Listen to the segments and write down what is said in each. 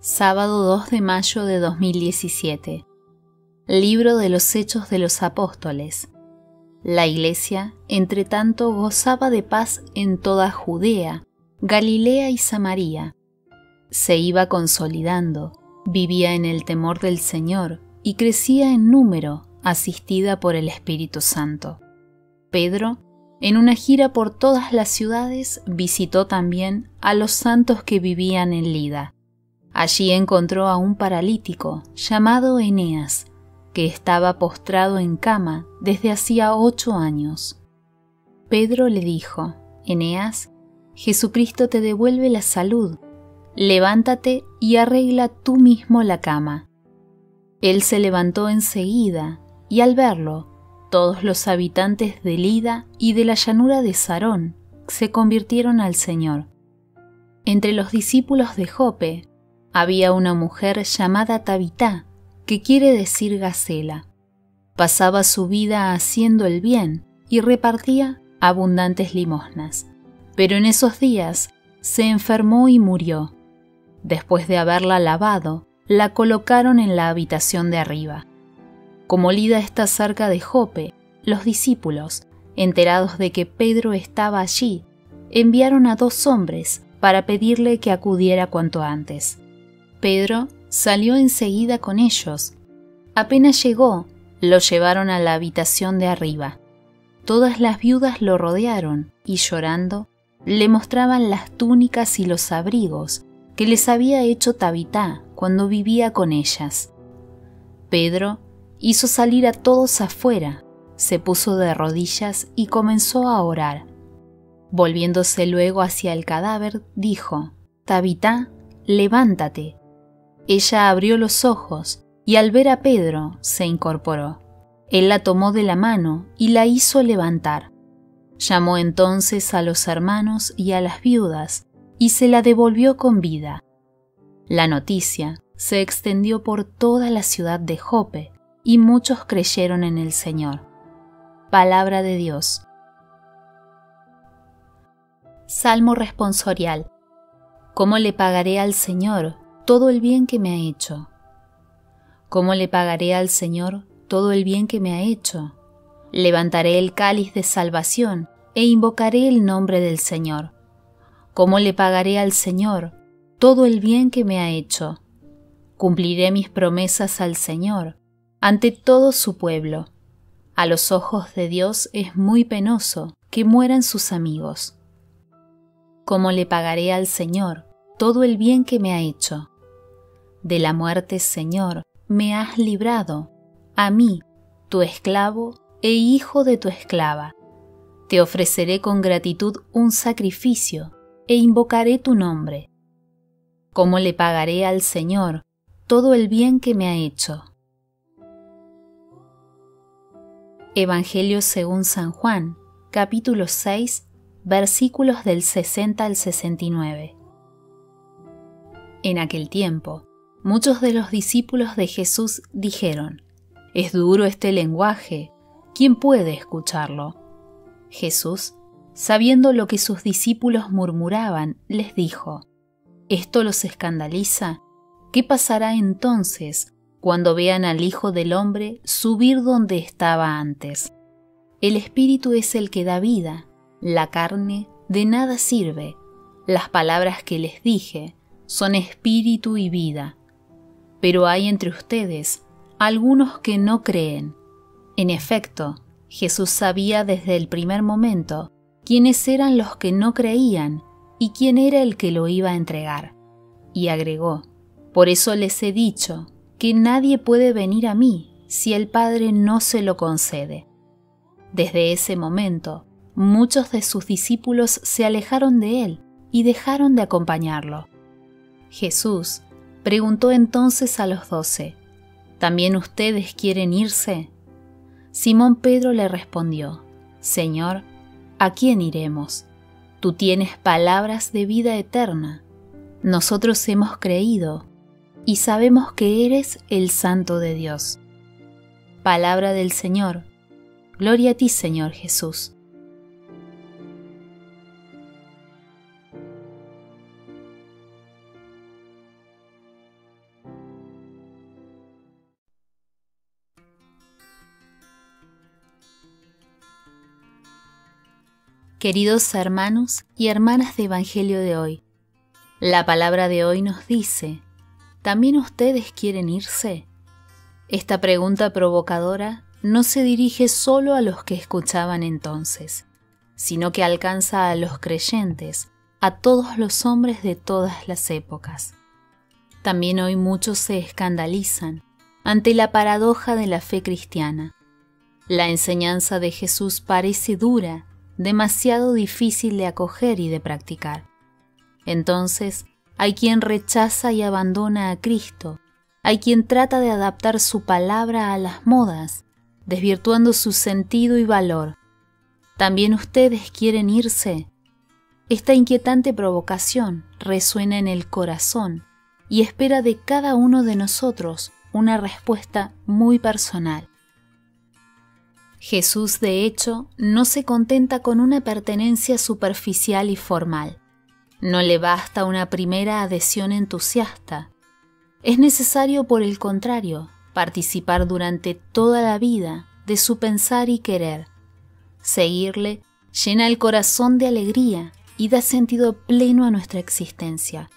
Sábado 2 de mayo de 2017. Libro de los Hechos de los Apóstoles. La Iglesia, entre tanto, gozaba de paz en toda Judea, Galilea y Samaria. Se iba consolidando, vivía en el temor del Señor y crecía en número, asistida por el Espíritu Santo. Pedro, en una gira por todas las ciudades, visitó también a los santos que vivían en Lida. Allí encontró a un paralítico llamado Eneas, que estaba postrado en cama desde hacía 8 años. Pedro le dijo: «Eneas, Jesucristo te devuelve la salud. Levántate y arregla tú mismo la cama». Él se levantó enseguida, y al verlo, todos los habitantes de Lida y de la llanura de Sarón se convirtieron al Señor. Entre los discípulos de Jope había una mujer llamada Tabitá, que quiere decir gacela. Pasaba su vida haciendo el bien y repartía abundantes limosnas. Pero en esos días se enfermó y murió. Después de haberla lavado, la colocaron en la habitación de arriba. Como Lida está cerca de Jope, los discípulos, enterados de que Pedro estaba allí, enviaron a 2 hombres para pedirle que acudiera cuanto antes. Pedro salió enseguida con ellos. Apenas llegó, lo llevaron a la habitación de arriba. Todas las viudas lo rodearon y, llorando, le mostraban las túnicas y los abrigos que les había hecho Tabitá cuando vivía con ellas. Pedro hizo salir a todos afuera, se puso de rodillas y comenzó a orar. Volviéndose luego hacia el cadáver, dijo: «Tabitá, levántate». Ella abrió los ojos y al ver a Pedro se incorporó. Él la tomó de la mano y la hizo levantar. Llamó entonces a los hermanos y a las viudas y se la devolvió con vida. La noticia se extendió por toda la ciudad de Jope, y muchos creyeron en el Señor. Palabra de Dios. Salmo responsorial. ¿Cómo le pagaré al Señor todo el bien que me ha hecho? ¿Cómo le pagaré al Señor todo el bien que me ha hecho? Levantaré el cáliz de salvación e invocaré el nombre del Señor. ¿Cómo le pagaré al Señor todo el bien que me ha hecho? Cumpliré mis promesas al Señor ante todo su pueblo. A los ojos de Dios es muy penoso que mueran sus amigos. ¿Cómo le pagaré al Señor todo el bien que me ha hecho? De la muerte, Señor, me has librado, a mí, tu esclavo e hijo de tu esclava. Te ofreceré con gratitud un sacrificio e invocaré tu nombre. ¿Cómo le pagaré al Señor todo el bien que me ha hecho? Evangelio según San Juan, capítulo 6, versículos del 60 al 69. En aquel tiempo, muchos de los discípulos de Jesús dijeron: «Es duro este lenguaje, ¿quién puede escucharlo?». Jesús, sabiendo lo que sus discípulos murmuraban, les dijo: «¿Esto los escandaliza? ¿Qué pasará entonces cuando vean al Hijo del Hombre subir donde estaba antes? El Espíritu es el que da vida, la carne de nada sirve. Las palabras que les dije son espíritu y vida. Pero hay entre ustedes algunos que no creen». En efecto, Jesús sabía desde el primer momento quiénes eran los que no creían y quién era el que lo iba a entregar. Y agregó: «Por eso les he dicho que nadie puede venir a mí si el Padre no se lo concede». Desde ese momento, muchos de sus discípulos se alejaron de él y dejaron de acompañarlo. Jesús preguntó entonces a los 12: «¿También ustedes quieren irse?». Simón Pedro le respondió: «Señor, ¿a quién iremos? Tú tienes palabras de vida eterna. Nosotros hemos creído y sabemos que eres el Santo de Dios». Palabra del Señor. Gloria a ti, Señor Jesús. Queridos hermanos y hermanas de Evangelio de hoy, la palabra de hoy nos dice, ¿también ustedes quieren irse? Esta pregunta provocadora no se dirige solo a los que escuchaban entonces, sino que alcanza a los creyentes, a todos los hombres de todas las épocas. También hoy muchos se escandalizan ante la paradoja de la fe cristiana. La enseñanza de Jesús parece dura, demasiado difícil de acoger y de practicar. Entonces, hay quien rechaza y abandona a Cristo, hay quien trata de adaptar su palabra a las modas, desvirtuando su sentido y valor. ¿También ustedes quieren irse? Esta inquietante provocación resuena en el corazón y espera de cada uno de nosotros una respuesta muy personal. Jesús, de hecho, no se contenta con una pertenencia superficial y formal. No le basta una primera adhesión entusiasta. Es necesario, por el contrario, participar durante toda la vida de su pensar y querer. Seguirle llena el corazón de alegría y da sentido pleno a nuestra existencia.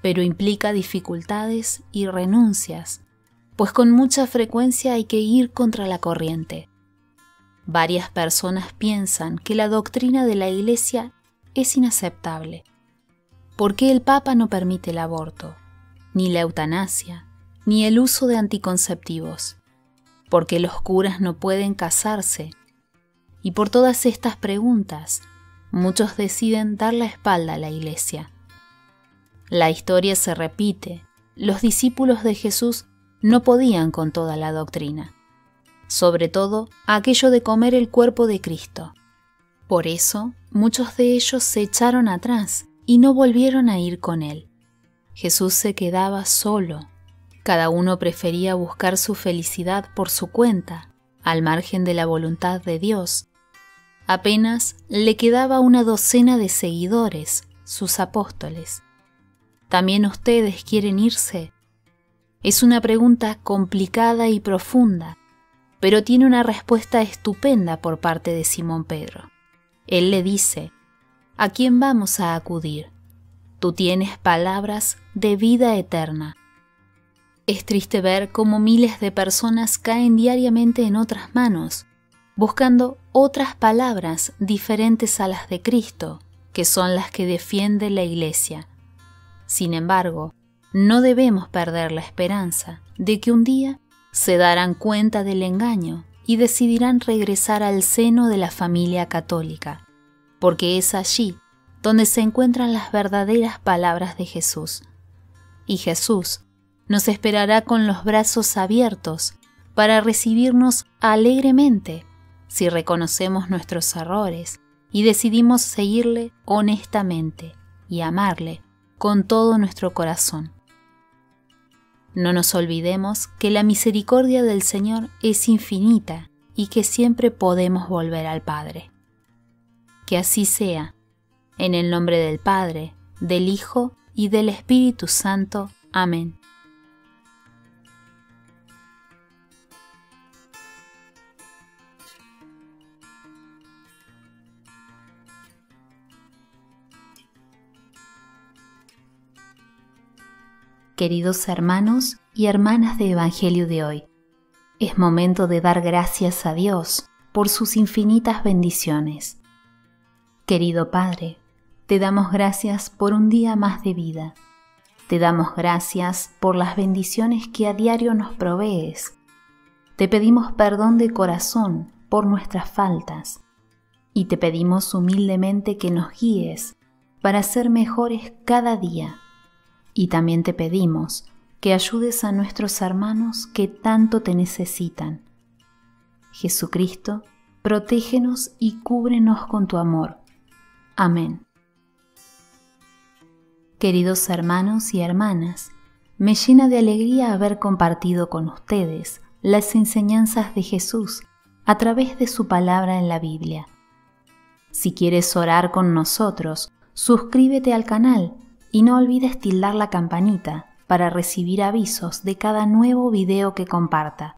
Pero implica dificultades y renuncias, pues con mucha frecuencia hay que ir contra la corriente. Varias personas piensan que la doctrina de la Iglesia es inaceptable. ¿Por qué el Papa no permite el aborto, ni la eutanasia, ni el uso de anticonceptivos? ¿Por qué los curas no pueden casarse? Y por todas estas preguntas, muchos deciden dar la espalda a la Iglesia. La historia se repite. Los discípulos de Jesús no podían con toda la doctrina, sobre todo aquello de comer el cuerpo de Cristo. Por eso, muchos de ellos se echaron atrás y no volvieron a ir con él. Jesús se quedaba solo. Cada uno prefería buscar su felicidad por su cuenta, al margen de la voluntad de Dios. Apenas le quedaba una docena de seguidores, sus apóstoles. ¿También ustedes quieren irse? Es una pregunta complicada y profunda, pero tiene una respuesta estupenda por parte de Simón Pedro. Él le dice, ¿a quién vamos a acudir? Tú tienes palabras de vida eterna. Es triste ver cómo miles de personas caen diariamente en otras manos, buscando otras palabras diferentes a las de Cristo, que son las que defiende la Iglesia. Sin embargo, no debemos perder la esperanza de que un día se darán cuenta del engaño y decidirán regresar al seno de la familia católica, porque es allí donde se encuentran las verdaderas palabras de Jesús. Y Jesús nos esperará con los brazos abiertos para recibirnos alegremente si reconocemos nuestros errores y decidimos seguirle honestamente y amarle con todo nuestro corazón. No nos olvidemos que la misericordia del Señor es infinita y que siempre podemos volver al Padre. Que así sea, en el nombre del Padre, del Hijo y del Espíritu Santo. Amén. Queridos hermanos y hermanas de Evangelio de hoy, es momento de dar gracias a Dios por sus infinitas bendiciones. Querido Padre, te damos gracias por un día más de vida. Te damos gracias por las bendiciones que a diario nos provees. Te pedimos perdón de corazón por nuestras faltas y te pedimos humildemente que nos guíes para ser mejores cada día. Y también te pedimos que ayudes a nuestros hermanos que tanto te necesitan. Jesucristo, protégenos y cúbrenos con tu amor. Amén. Queridos hermanos y hermanas, me llena de alegría haber compartido con ustedes las enseñanzas de Jesús a través de su palabra en la Biblia. Si quieres orar con nosotros, suscríbete al canal y no olvides tildar la campanita para recibir avisos de cada nuevo video que comparta.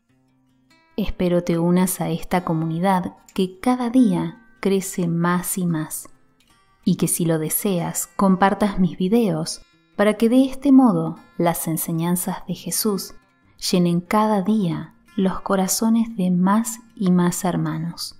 Espero te unas a esta comunidad que cada día crece más y más, y que si lo deseas compartas mis videos para que de este modo las enseñanzas de Jesús llenen cada día los corazones de más y más hermanos.